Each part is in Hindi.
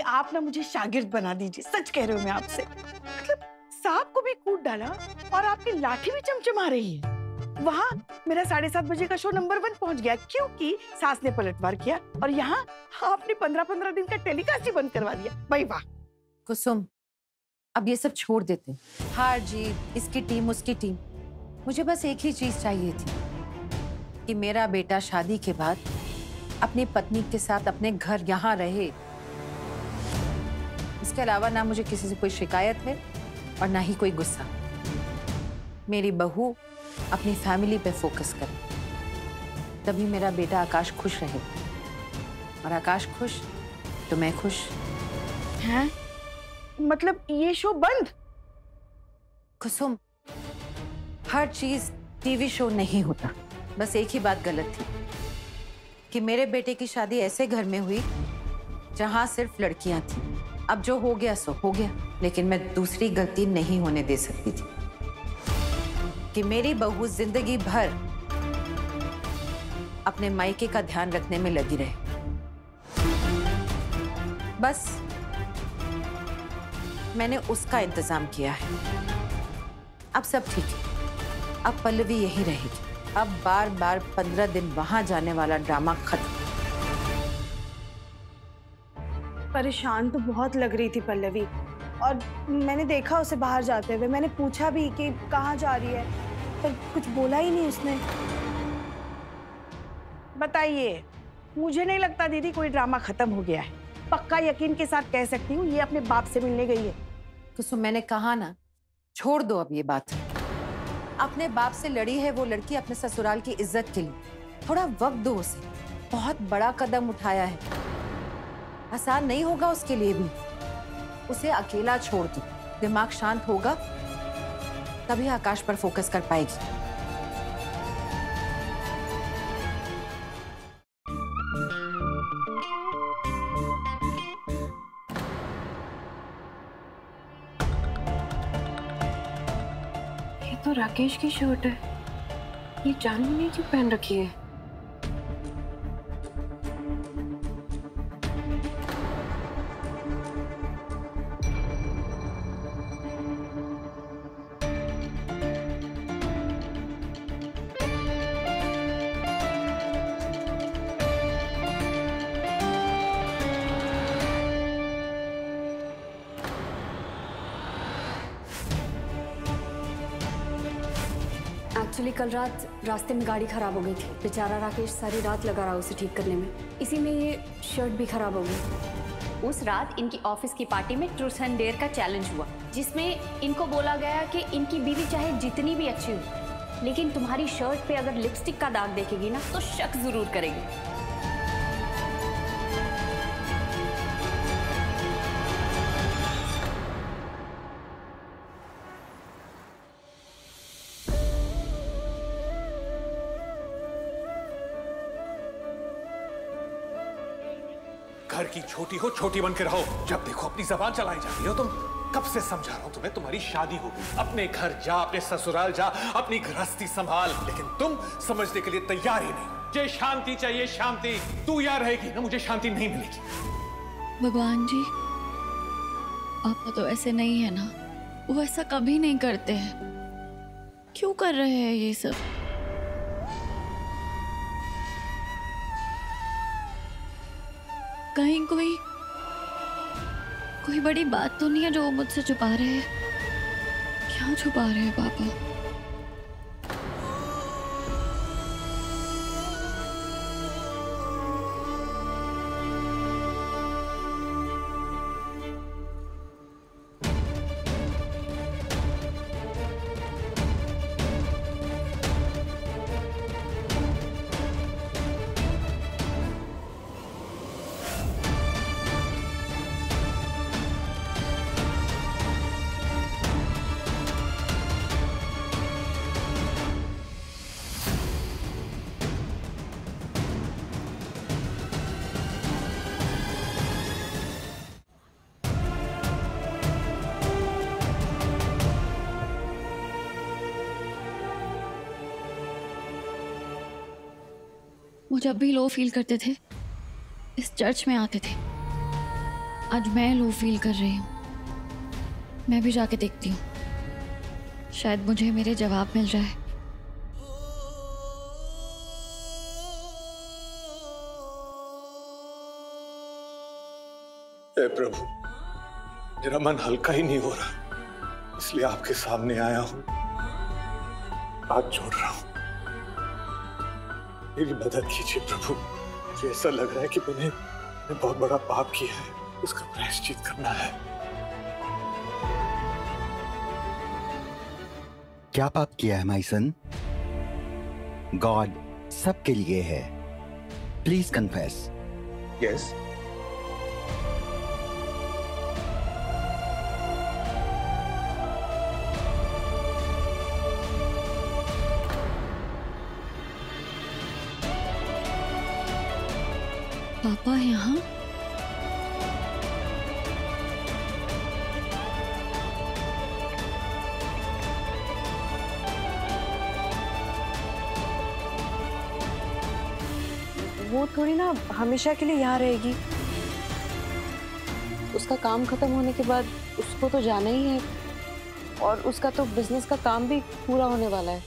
दीदी आप ना मुझे शागिर्द बना दीजिए, सच कह रही हूँ मैं आपसे। मतलब सांप को भी कूट डाला और आपकी लाठी भी चमचमा रही है। वहाँ मेरा 7:30 बजे का शो नंबर 1 पहुँच गया क्योंकि सास ने पलटवार किया, और यहाँ आपने 15-15 दिन का टेलीकास्ट ही बंद करवा दिया। भाई वाह। कुसुम, अब ये सब छोड़ देते, हार जीत, इसकी टीम उसकी टीम। मुझे बस एक ही चीज चाहिए थी कि मेरा बेटा शादी के बाद अपनी पत्नी के साथ अपने घर यहाँ रहे। इसके अलावा ना मुझे किसी से कोई शिकायत है और ना ही कोई गुस्सा। मेरी बहू अपनी फैमिली पे फोकस करें, तभी मेरा बेटा आकाश खुश रहे, और आकाश खुश तो मैं खुश। हैं? मतलब ये शो बंद? कुसुम, हर चीज टीवी शो नहीं होता। बस एक ही बात गलत थी कि मेरे बेटे की शादी ऐसे घर में हुई जहां सिर्फ लड़कियां थीं। अब जो हो गया सो हो गया, लेकिन मैं दूसरी गलती नहीं होने दे सकती थी कि मेरी बहू जिंदगी भर अपने मायके का ध्यान रखने में लगी रहे। बस मैंने उसका इंतजाम किया है। अब सब ठीक है, अब पल्लवी यही रहेगी। अब बार-बार 15 दिन वहां जाने वाला ड्रामा खत्म। परेशान तो बहुत लग रही थी पल्लवी, और मैंने देखा उसे बाहर जाते हुए। मैंने पूछा भी कि कहाँ जा रही है, पर कुछ बोला ही नहीं उसने। बताइए, मुझे नहीं लगता दीदी कोई ड्रामा खत्म हो गया है। पक्का यकीन के साथ कह सकती हूँ ये अपने बाप से मिलने गई है। कुसुम, मैंने कहा ना, छोड़ दो अब ये बात। अपने बाप से लड़ी है वो लड़की अपने ससुराल की इज्जत के लिए। थोड़ा वक्त दो उसे, बहुत बड़ा कदम उठाया है, आसान नहीं होगा उसके लिए भी। उसे अकेला छोड़ दो, दिमाग शांत होगा तभी आकाश पर फोकस कर पाएगी। ये तो राकेश की शर्ट है, ये जानवी ने क्यों पहन रखी है? एक्चुअली कल रात रास्ते में गाड़ी खराब हो गई थी। बेचारा राकेश सारी रात लगा रहा उसे ठीक करने में, इसी में ये शर्ट भी खराब हो गई। उस रात इनकी ऑफिस की पार्टी में ट्रूथ एंड डेयर का चैलेंज हुआ, जिसमें इनको बोला गया कि इनकी बीवी चाहे जितनी भी अच्छी हो, लेकिन तुम्हारी शर्ट पे अगर लिपस्टिक का दाग देखेगी ना तो शक जरूर करेगी। घर की छोटी हो, छोटी बनकर रहो। जब देखो अपनी जबान चलाई जाती हो तुम। कब से समझा रहा हूं तुम्हें, तुम्हारी शादी हो गई, अपने घर जा, अपने ससुराल जा, अपनी गृहस्थी संभाल, लेकिन तुम समझने के लिए तैयार ही नहीं। मुझे शांति चाहिए, शांति। तू यहाँ रहेगी ना, मुझे शांति नहीं मिलेगी। भगवान जी, आप तो ऐसे नहीं है ना, वो ऐसा कभी नहीं करते हैं, क्यों कर रहे हैं ये सब? कहीं कोई बड़ी बात तो नहीं है जो मुझसे छुपा रहे हैं? क्या छुपा रहे हैं पापा? जब भी लो फील करते थे इस चर्च में आते थे, आज मैं लो फील कर रही हूँ। मैं भी जाके देखती हूँ, शायद मुझे मेरे जवाब मिल जाए। हे प्रभु, मेरा मन हल्का ही नहीं हो रहा, इसलिए आपके सामने आया हूँ। हाथ जोड़ रहा हूँ, मेरी मदद कीजिए प्रभु। मुझे ऐसा लग रहा है कि मैंने बहुत बड़ा पाप किया है, उसका प्रायश्चित करना है। क्या पाप किया है माय सन? गॉड सबके लिए है, प्लीज कन्फेस। यस। पापा यहाँ? वो थोड़ी ना हमेशा के लिए यहाँ रहेगी, उसका काम खत्म होने के बाद उसको तो जाना ही है, और उसका तो बिजनेस का काम भी पूरा होने वाला है।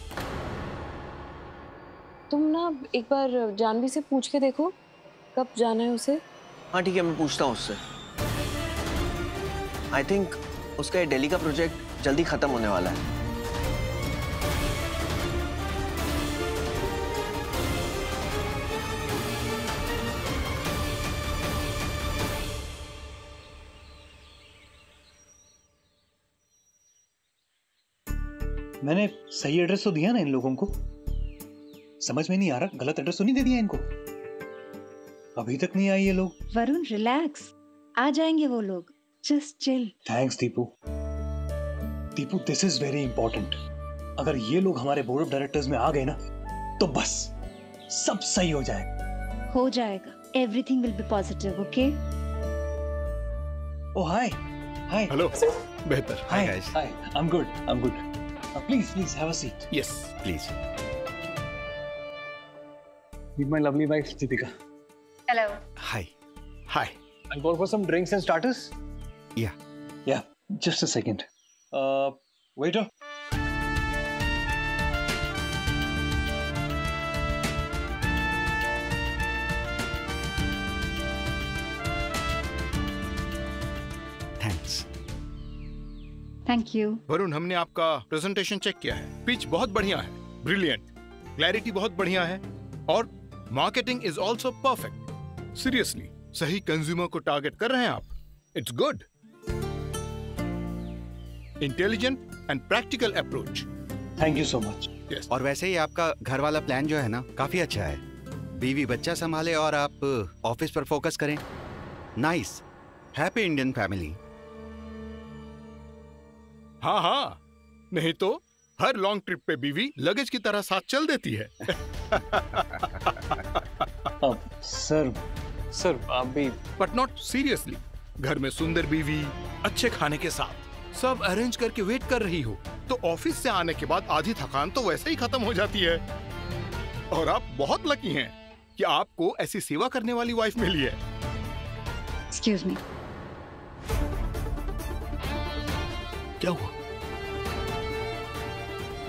तुम ना एक बार जानवी से पूछ के देखो कब जाना है उसे। हाँ ठीक है, मैं पूछता हूँ उससे। आई थिंक उसका ये दिल्ली का प्रोजेक्ट जल्दी खत्म होने वाला है। मैंने सही एड्रेस तो दिया ना इन लोगों को? समझ में नहीं आ रहा, गलत एड्रेस तो नहीं दे दिया इनको? अभी तक नहीं आई ये लोग। वरुण रिलैक्स, आ जाएंगे वो लोग, just chill. Thanks Deepu. Deepu this is very important. अगर ये लोग हमारे बोर्ड ऑफ डायरेक्टर्स में आ गए ना तो बस सब सही हो जाएगा। हो जाएगा, everything will be positive. Okay. Oh hi hi. Hello. बेहतर। Hi guys. Hi, I am good, I am good. Please please have a seat. Yes please. With my lovely wife Deepika. Hello. Hi. Hi. I'll go for some drinks and starters. Yeah. Yeah. Just a second. Waiter. Thanks. Thank you. Varun, हमने आपका प्रेजेंटेशन चेक किया है। पिच बहुत बढ़िया है, ब्रिलियंट। क्लैरिटी बहुत बढ़िया है, और marketing is also perfect. Seriously, सही कंज्यूमर को टारगेट कर रहे हैं आप। It's good, intelligent and practical approach. Thank you so much. और वैसे ही आपका घर वाला प्लान जो है ना, काफी अच्छा है। बीवी बच्चा संभाले और आप ऑफिस पर फोकस करें। Nice, happy Indian family. हाँ हाँ, नहीं तो हर लॉन्ग ट्रिप पे बीवी लगेज की तरह साथ चल देती है। सर सर आप भी। बट नॉट सीरियसली, घर में सुंदर बीवी, अच्छे खाने के साथ सब अरेंज करके वेट कर रही हो तो ऑफिस से आने के बाद आधी थकान तो वैसे ही खत्म हो जाती है। और आप बहुत लकी हैं कि आपको ऐसी सेवा करने वाली वाइफ मिली है। एक्सक्यूज मी, क्या हुआ?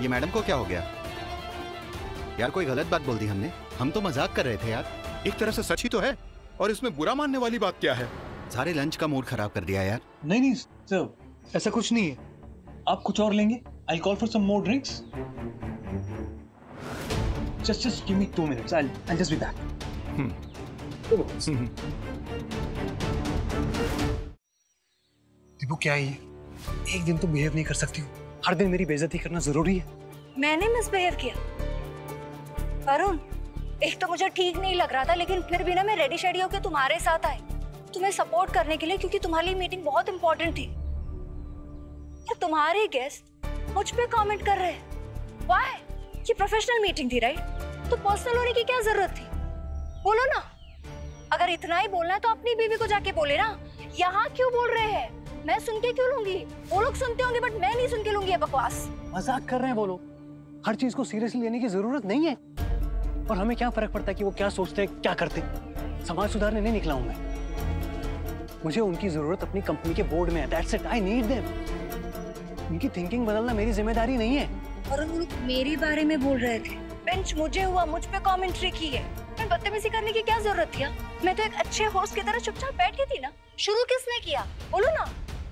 ये मैडम को क्या हो गया यार? कोई गलत बात बोल दी हमने? हम तो मजाक कर रहे थे यार। एक तरह से सच ही तो है, और इसमें बुरा मानने वाली बात क्या है? सारे लंच का मूड खराब कर दिया यार। नहीं नहीं सर, ऐसा कुछ नहीं है। आप कुछ और लेंगे? I'll call for some more drinks. Just give me 2 minutes. I'll just be back. Deepu क्या है ये? एक दिन तो बिहेव नहीं कर सकती हूँ, हर दिन मेरी बेइज्जती करना जरूरी है? मैंने मिसबिहेव किया वरुण? एक तो मुझे ठीक नहीं लग रहा था, लेकिन फिर भी ना मैं रेडी शेडी होकर तुम्हारे साथ आई, तुम्हें सपोर्ट करने के लिए, क्योंकि तुम्हारी मीटिंग बहुत इंपॉर्टेंट थी। और तुम्हारे गेस्ट मुझ पे कमेंट कर रहे हैं। व्हाई? ये प्रोफेशनल मीटिंग थी राइट, तो पर्सनल होने की क्या जरूरत थी? बोलो ना, अगर इतना ही बोलना है तो अपनी बीवी को जाके बोले ना। यहाँ क्यों बोल रहे हैं? मैं सुन के क्यों लूंगी? वो लोग सुनते होंगे बट मैं नहीं सुन के लूंगी। बकवास, मजाक कर रहे हैं वो लोग। हर चीज को सीरियसली लेने की जरूरत नहीं है। और हमें क्या फर्क पड़ता है कि वो क्या सोचते हैं क्या करते? समाज सुधारने नहीं निकला हूं मैं। मुझे उनकी जरूरत अपनी कंपनी के बोर्ड में है। That's it, I need them. उनकी थिंकिंग बदलना मेरी जिम्मेदारी नहीं है। और वो लोग मेरे बारे में बोल रहे थे। बेंच मुझे हुआ, मुझ पे कमेंट्री की है। मैं बदतमीजी करने की क्या जरूरत थी? मैं तो एक अच्छे होस्ट की तरह चुपचाप बैठ गई थी ना। शुरू किसने किया? बोलो ना,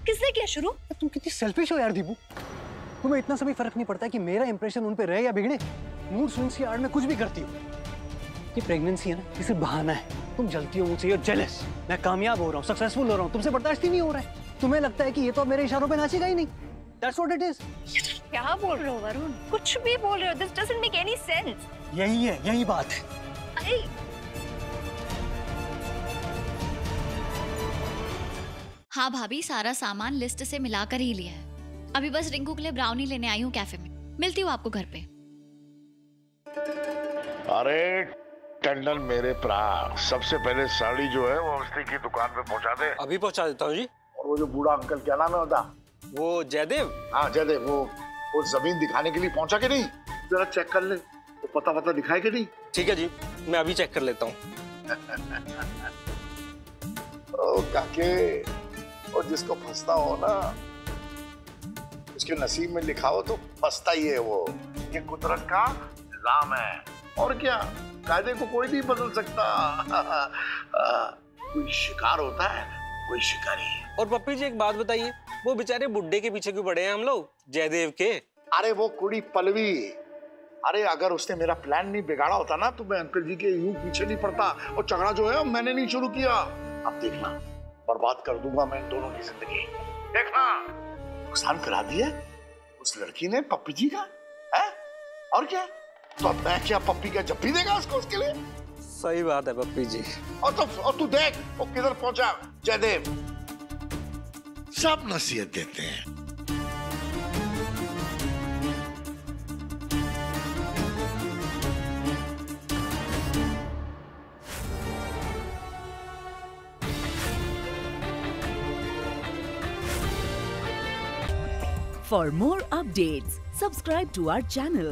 किसने किया शुरू? तुम कितनी सेल्फिश हो यार दीपू। तुम्हें इतना सभी फर्क नहीं पड़ता कि मेरा इंप्रेशन उन पे रहे या बिगड़े। मूड स्विंग्स की आड़ में कुछ भी करती हो। ये प्रेगनेंसी है ना, ये सिर्फ बहाना है। तुम जलती हो मुझसे, you're jealous। मैं कामयाब हो रहा हूँ, सक्सेसफुल हो रहा हूँ, तुमसे बर्दाश्त ही नहीं हो रहा है। तुम्हें लगता है कि ये तो अब मेरे इशारों पे नाचेगा ही नहीं। That's what it is। क्या बोल रहे हो वरुण? कुछ भी बोल रहे हो। This doesn't make any sense। यही है, यही बात है। अरे हाँ भाभी, सारा सामान लिस्ट से मिलाकर ही लिया है। अभी बस रिंकू के लिए ब्राउनी लेने आई हूँ कैफे में। मिलती हूँ आपको घर पे। अरे टंडन मेरे प्राण, सबसे पहले साड़ी जो है वो उसी की दुकान पे पहुँचा दे। अभी पहुँचा देता हूँ जी। और वो जो बूढ़ा अंकल, क्या नाम है होता? वो जयदेव। हाँ जयदेव, वो जमीन दिखाने के लिए पहुँचा के नहीं? जरा चेक कर ले, वो पता पता दिखाए के नहीं। ठीक है जी, मैं अभी चेक कर लेता हूँ। और जिसको फंसता हो ना, उसके नसीब में लिखा हो तो फंसता ही है वो। ये कुदरत का निजाम है, और क्या, कायदे को कोई नहीं बदल सकता। कोई शिकार होता है, कोई शिकारी। और पप्पी जी एक बात बताइए, वो बेचारे बुड्ढे के पीछे क्यों पड़े हैं हम लोग, जयदेव के? अरे वो कुड़ी पल्लवी, अरे अगर उसने मेरा प्लान नहीं बिगाड़ा होता ना तो मैं अंकल जी के यूं पीछे नहीं पड़ता। और झगड़ा जो है मैंने नहीं शुरू किया। अब देखना बर्बाद कर दूंगा मैं दोनों की जिंदगी। देखना नुकसान करा दिया उस लड़की ने पप्पी जी का, है? और क्या, तो अब मैं क्या पप्पी का जब भी देगा उसको उसके लिए। सही बात है पप्पी जी। और तू देख वो किधर पहुंचा जयदेव। सब नसीहत देते हैं। For more updates, subscribe to our channel,